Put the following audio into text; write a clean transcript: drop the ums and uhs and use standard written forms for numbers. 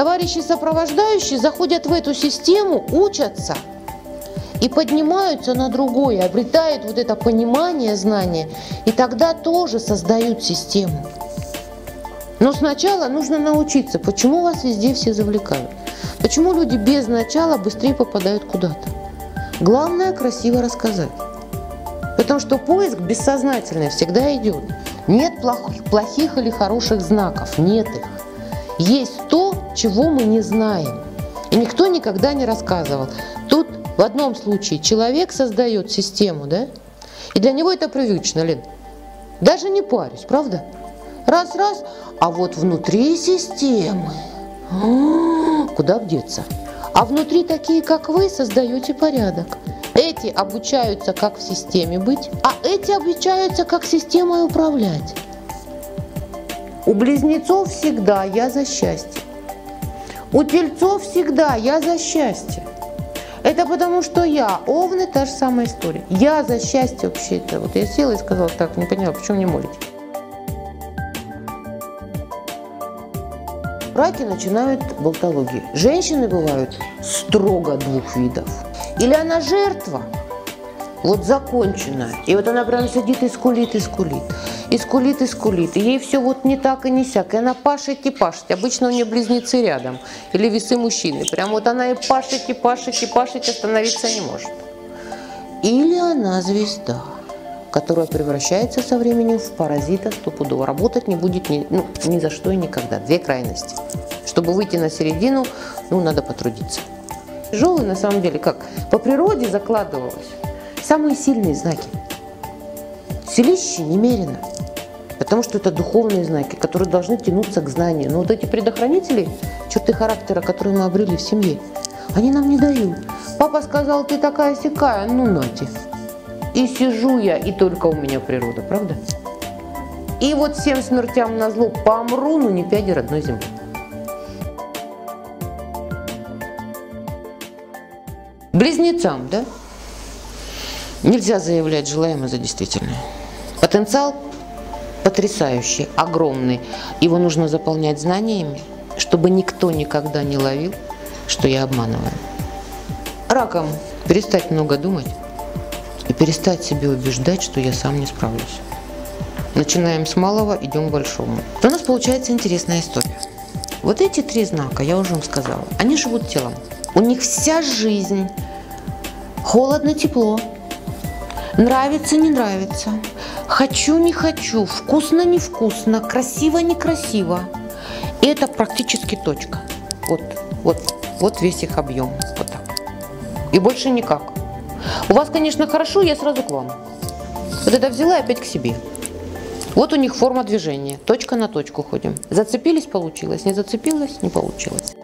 Товарищи сопровождающие заходят в эту систему, учатся и поднимаются на другое, обретают вот это понимание, знание, и тогда тоже создают систему. Но сначала нужно научиться, почему вас везде все завлекают, почему люди без начала быстрее попадают куда-то. Главное – красиво рассказать, потому что поиск бессознательный всегда идет. Нет плохих или хороших знаков, нет их. Есть то, чего мы не знаем, и никто никогда не рассказывал. Тут в одном случае человек создает систему, да, и для него это привычно, Лен. Даже не парюсь, правда? Раз-раз, а вот внутри системы, куда деться? А внутри такие, как вы, создаете порядок. Эти обучаются, как в системе быть, а эти обучаются, как системой управлять. У близнецов всегда «я за счастье». У тельцов всегда «я за счастье». Это потому что я, овны, та же самая история. Я за счастье вообще-то. Вот я села и сказала так, не поняла, почему не молите. Раки начинают болтологии. Женщины бывают строго двух видов. Или она жертва, вот законченная, и вот она прям сидит и скулит, и скулит, и скулит, и скулит. И ей все вот не так и не сяк, и она пашет и пашет. Обычно у нее близнецы рядом, или весы мужчины. Прям вот она и пашет, и пашет, и пашет, и остановиться не может. Или она звезда, которая превращается со временем в паразита стопудово. Работать не будет ни за что и никогда. Две крайности. Чтобы выйти на середину, надо потрудиться. Тяжелые, на самом деле, как по природе закладывалось, самые сильные знаки. Силище немерено, потому что это духовные знаки, которые должны тянуться к знанию. Но вот эти предохранители, черты характера, которые мы обрели в семье, они нам не дают. Папа сказал, ты такая-сякая, ну нате. И сижу я, и только у меня природа, правда? И вот всем смертям назло помру, но не пяди родной земли. Близнецам, да? Нельзя заявлять желаемое за действительное. Потенциал потрясающий, огромный. Его нужно заполнять знаниями, чтобы никто никогда не ловил, что я обманываю. Ракам перестать много думать. И перестать себе убеждать, что я сам не справлюсь. Начинаем с малого, идем к большому. У нас получается интересная история. Вот эти три знака, я уже вам сказала, они живут телом. У них вся жизнь. Холодно-тепло. Нравится-не нравится. Хочу-не хочу. Вкусно-не вкусно. Красиво-не красиво. И это практически точка. Вот весь их объем. Вот так. И больше никак. У вас, конечно, хорошо, я сразу к вам. Вот это взяла и опять к себе. Вот у них форма движения. Точка на точку ходим. Зацепились – получилось, не зацепилось – не получилось.